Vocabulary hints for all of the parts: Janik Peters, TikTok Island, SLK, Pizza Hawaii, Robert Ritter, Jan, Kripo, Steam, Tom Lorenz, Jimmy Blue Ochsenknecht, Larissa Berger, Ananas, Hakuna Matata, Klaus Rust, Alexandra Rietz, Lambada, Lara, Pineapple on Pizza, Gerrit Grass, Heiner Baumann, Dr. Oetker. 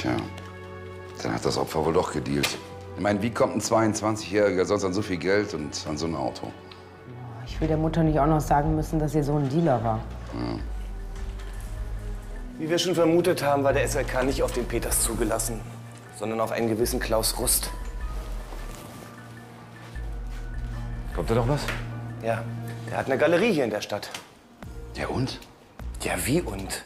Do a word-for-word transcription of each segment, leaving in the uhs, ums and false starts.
Tja, dann hat das Opfer wohl doch gedealt. Ich meine, wie kommt ein zweiundzwanzigjähriger sonst an so viel Geld und an so ein Auto? Ich will der Mutter nicht auch noch sagen müssen, dass ihr Sohn ein Dealer war. Ja. Wie wir schon vermutet haben, war der S L K nicht auf den Peters zugelassen, sondern auf einen gewissen Klaus Rust. Kommt da doch was? Ja, der hat eine Galerie hier in der Stadt. Ja und? Ja, wie und?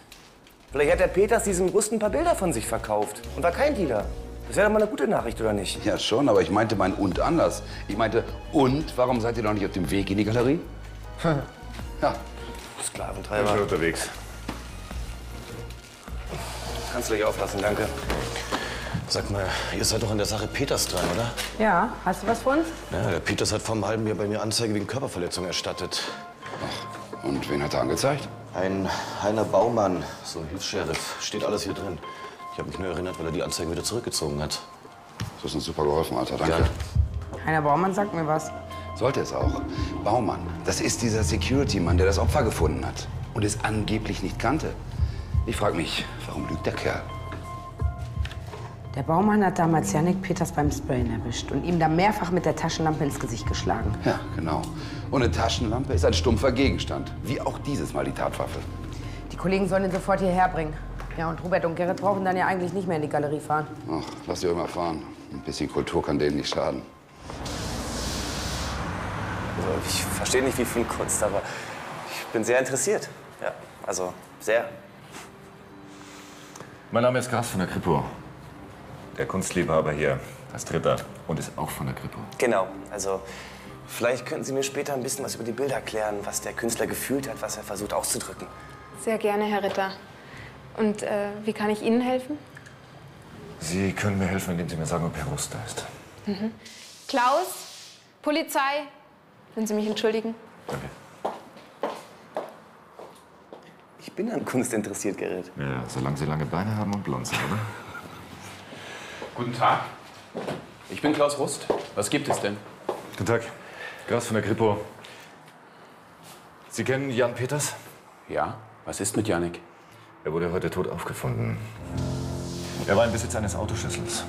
Vielleicht hat der Peters diesem Rust ein paar Bilder von sich verkauft und war kein Dealer. Das wäre doch mal eine gute Nachricht, oder nicht? Ja schon, aber ich meinte mein und anders. Ich meinte, und warum seid ihr noch nicht auf dem Weg in die Galerie? Ja, Sklaventreiber. Ich bin schon unterwegs. Kannst du dich aufpassen, danke. Sag mal, ihr seid doch in der Sache Peters dran, oder? Ja, hast du was von uns? Ja, der Peters hat vor einem halben Jahr bei mir Anzeige wegen Körperverletzung erstattet. Ach, und wen hat er angezeigt? Ein Heiner Baumann, so ein Hilfs-Sheriff. Steht alles hier drin. Ich habe mich nur erinnert, weil er die Anzeige wieder zurückgezogen hat. Das ist uns super geholfen, Alter, danke. Ja. Heiner Baumann sagt mir was. Sollte es auch. Baumann, das ist dieser Security-Mann, der das Opfer gefunden hat und es angeblich nicht kannte. Ich frage mich, warum lügt der Kerl? Der Baumann hat damals Janik Peters beim Sprayen erwischt und ihm dann mehrfach mit der Taschenlampe ins Gesicht geschlagen. Ja, genau. Und eine Taschenlampe ist ein stumpfer Gegenstand, wie auch dieses Mal die Tatwaffe. Die Kollegen sollen ihn sofort hierher bringen. Ja, und Robert und Gerrit brauchen dann ja eigentlich nicht mehr in die Galerie fahren. Ach, lass sie immer fahren. Ein bisschen Kultur kann denen nicht schaden. Also, ich verstehe nicht, wie viel Kunst, aber ich bin sehr interessiert. Ja, also sehr. Mein Name ist Grass von der Kripo. Der Kunstliebhaber hier, als Dritter. Und ist auch von der Kripo. Genau. Also, vielleicht könnten Sie mir später ein bisschen was über die Bilder klären, was der Künstler gefühlt hat, was er versucht auszudrücken. Sehr gerne, Herr Ritter. Und äh, wie kann ich Ihnen helfen? Sie können mir helfen, indem Sie mir sagen, ob Herr Rust da ist. Mhm. Klaus, Polizei, würden Sie mich entschuldigen? Danke. Ich bin an Kunst interessiert, Gerrit. Ja, solange Sie lange Beine haben und blond sind, oder? Guten Tag. Ich bin Klaus Rust. Was gibt es denn? Guten Tag. Grass von der Kripo. Sie kennen Jan Peters? Ja. Was ist mit Janik? Er wurde heute tot aufgefunden. Er war im Besitz eines Autoschlüssels.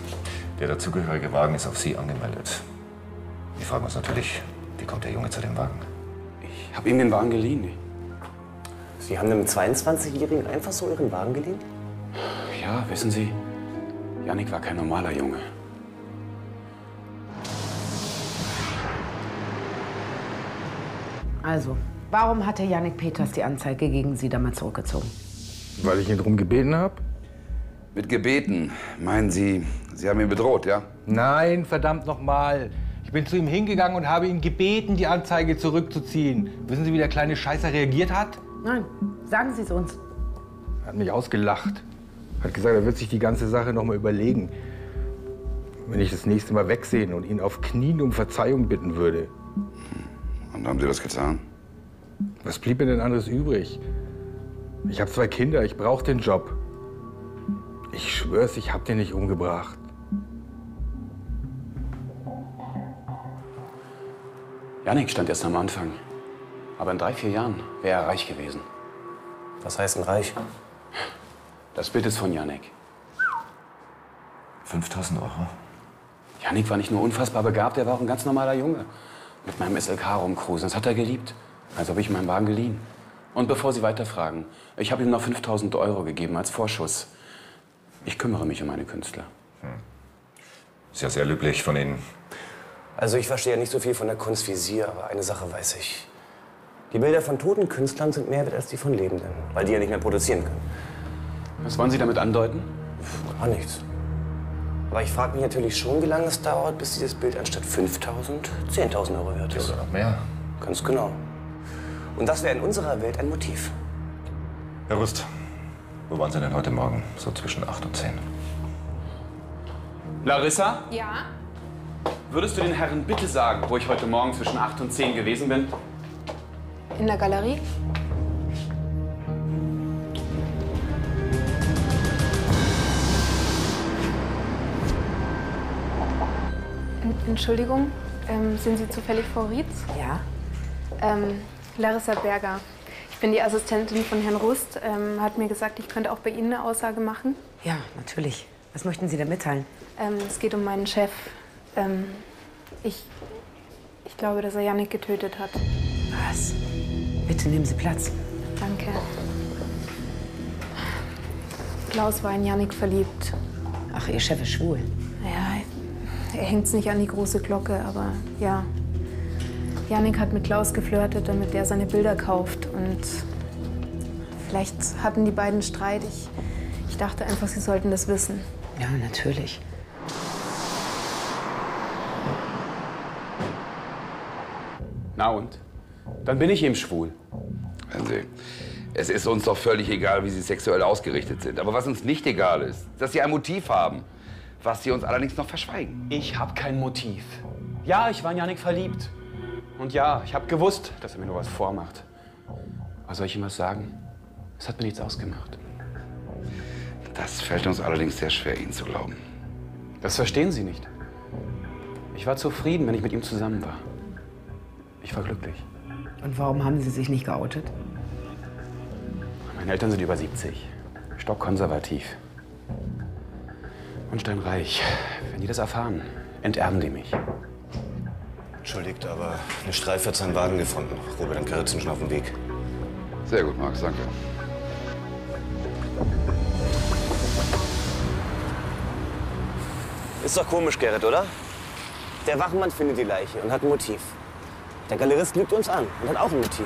Der dazugehörige Wagen ist auf Sie angemeldet. Wir fragen uns natürlich, wie kommt der Junge zu dem Wagen? Ich habe ihm den Wagen geliehen. Sie haben einem zweiundzwanzigjährigen einfach so Ihren Wagen geliehen? Ja, wissen Sie, Janik war kein normaler Junge. Also, warum hatte Janik Peters die Anzeige gegen Sie damals zurückgezogen? Weil ich ihn darum gebeten habe? Mit gebeten? Meinen Sie, Sie haben ihn bedroht, ja? Nein, verdammt nochmal. Ich bin zu ihm hingegangen und habe ihn gebeten, die Anzeige zurückzuziehen. Wissen Sie, wie der kleine Scheißer reagiert hat? Nein, sagen Sie es uns. Er hat mich ausgelacht. Hat gesagt, er wird sich die ganze Sache nochmal überlegen. Wenn ich das nächste Mal wegsehen und ihn auf Knien um Verzeihung bitten würde. Und haben Sie das getan? Was blieb mir denn anderes übrig? Ich habe zwei Kinder, ich brauche den Job. Ich schwör's, ich hab den nicht umgebracht. Janik stand erst am Anfang. Aber in drei, vier Jahren wäre er reich gewesen. Was heißt denn reich? Das Bild ist von Janik. fünftausend Euro. Janik war nicht nur unfassbar begabt, er war auch ein ganz normaler Junge. Mit meinem S L K rumcruisen, das hat er geliebt. Also habe ich meinen Wagen geliehen. Und bevor Sie weiterfragen, ich habe ihm noch fünftausend Euro gegeben als Vorschuss. Ich kümmere mich um meine Künstler. Hm. Ist ja sehr löblich von Ihnen. Also ich verstehe ja nicht so viel von der Kunst wie Sie, aber eine Sache weiß ich. Die Bilder von toten Künstlern sind mehr wert als die von Lebenden, weil die ja nicht mehr produzieren können. Was wollen Sie damit andeuten? Auch nichts. Aber ich frage mich natürlich schon, wie lange es dauert, bis dieses Bild anstatt fünftausend zehntausend Euro wert ist. Oder noch mehr. Ganz genau. Und das wäre in unserer Welt ein Motiv. Herr Rust, wo waren Sie denn heute Morgen? So zwischen acht und zehn. Larissa? Ja? Würdest du den Herren bitte sagen, wo ich heute Morgen zwischen acht und zehn gewesen bin? In der Galerie? Entschuldigung, ähm, sind Sie zufällig Frau Rietz? Ja. Ähm, Larissa Berger, ich bin die Assistentin von Herrn Rust. Ähm, hat mir gesagt, ich könnte auch bei Ihnen eine Aussage machen. Ja, natürlich. Was möchten Sie denn mitteilen? Ähm, es geht um meinen Chef. Ähm, ich, ich glaube, dass er Janik getötet hat. Was? Bitte nehmen Sie Platz. Danke. Klaus war in Janik verliebt. Ach, Ihr Chef ist schwul. Ja, er hängt's nicht an die große Glocke, aber ja. Janik hat mit Klaus geflirtet, damit er seine Bilder kauft. Und vielleicht hatten die beiden Streit. Ich, ich dachte einfach, sie sollten das wissen. Ja, natürlich. Na und? Dann bin ich eben schwul. Hören Sie, es ist uns doch völlig egal, wie Sie sexuell ausgerichtet sind. Aber was uns nicht egal ist, dass Sie ein Motiv haben, was Sie uns allerdings noch verschweigen. Ich habe kein Motiv. Ja, ich war in Janik verliebt. Und ja, ich habe gewusst, dass er mir nur was vormacht. Aber soll ich ihm was sagen? Es hat mir nichts ausgemacht. Das fällt uns allerdings sehr schwer, Ihnen zu glauben. Das verstehen Sie nicht. Ich war zufrieden, wenn ich mit ihm zusammen war. Ich war glücklich. Und warum haben Sie sich nicht geoutet? Meine Eltern sind über siebzig, stockkonservativ und steinreich. Wenn die das erfahren, enterben die mich. Entschuldigt, aber eine Streife hat seinen Wagen gefunden. Robert und Gerrit sind schon auf dem Weg. Sehr gut, Max, danke. Ist doch komisch, Gerrit, oder? Der Wachmann findet die Leiche und hat ein Motiv. Der Galerist lügt uns an und hat auch ein Motiv.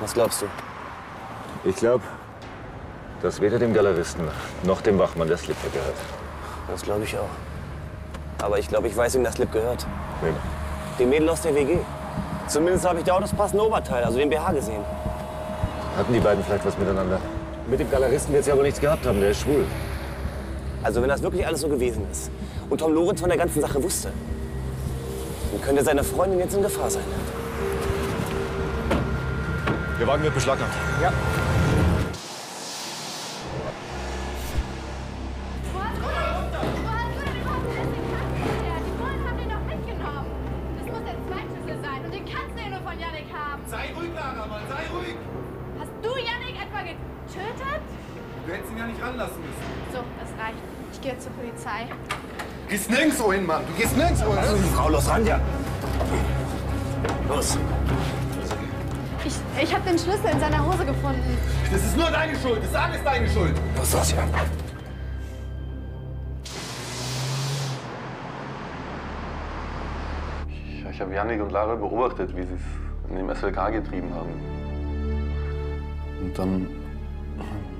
Was glaubst du? Ich glaube, dass weder dem Galeristen noch dem Wachmann der Slip gehört. Das glaube ich auch. Aber ich glaube, ich weiß, wem der Slip gehört. Wem? Dem Mädel aus der W G. Zumindest habe ich da auch das passende Oberteil, also den B H, gesehen. Hatten die beiden vielleicht was miteinander? Mit dem Galeristen wird es ja wohl nichts gehabt haben, der ist schwul. Also wenn das wirklich alles so gewesen ist und Tom Lorenz von der ganzen Sache wusste, dann könnte seine Freundin jetzt in Gefahr sein. Der Wagen wird beschlagnahmt. Ja. Mann, du gehst nirgendwo hin. Also, Frau, los ran, ja. Los. Ich, ich hab den Schlüssel in seiner Hose gefunden. Das ist nur deine Schuld. Das ist alles deine Schuld. Los, los, ja. Ich, ich habe Janik und Lara beobachtet, wie sie es in dem S L K getrieben haben. Und dann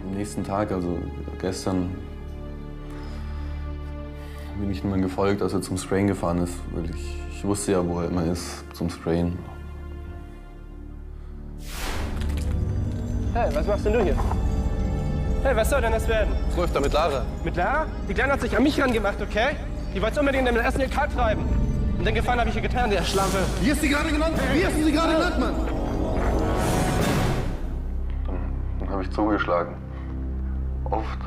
am nächsten Tag, also gestern, bin ich ihm gefolgt, als er zum Sprayen gefahren ist, weil ich, ich wusste ja, wo er immer ist, zum Sprayen. Hey, was machst denn du hier? Hey, was soll denn das werden? Läuft da mit Lara. Mit Lara? Die Kleine hat sich an mich rangemacht, okay? Die wollte unbedingt in den S L K treiben. Und den Gefallen habe ich ihr getan, der Schlampe. Wie hast du sie gerade genannt? Wie hast du sie gerade genannt, Mann? Dann, dann habe ich zugeschlagen. Oft.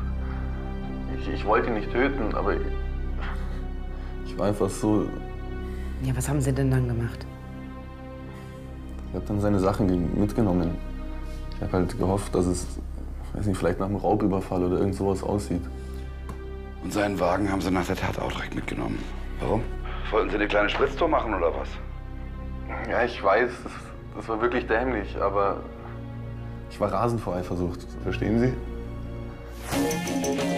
Ich, ich wollte ihn nicht töten, aber... Ich war einfach so... Ja, was haben Sie denn dann gemacht? Ich habe dann seine Sachen mitgenommen. Ich habe halt gehofft, dass es, weiß nicht, vielleicht nach einem Raubüberfall oder irgend sowas aussieht. Und seinen Wagen haben Sie nach der Tat auch direkt mitgenommen. Warum? Wollten Sie eine kleine Spritztour machen oder was? Ja, ich weiß, das, das war wirklich dämlich, aber... Ich war rasend vor Eifersucht, verstehen Sie?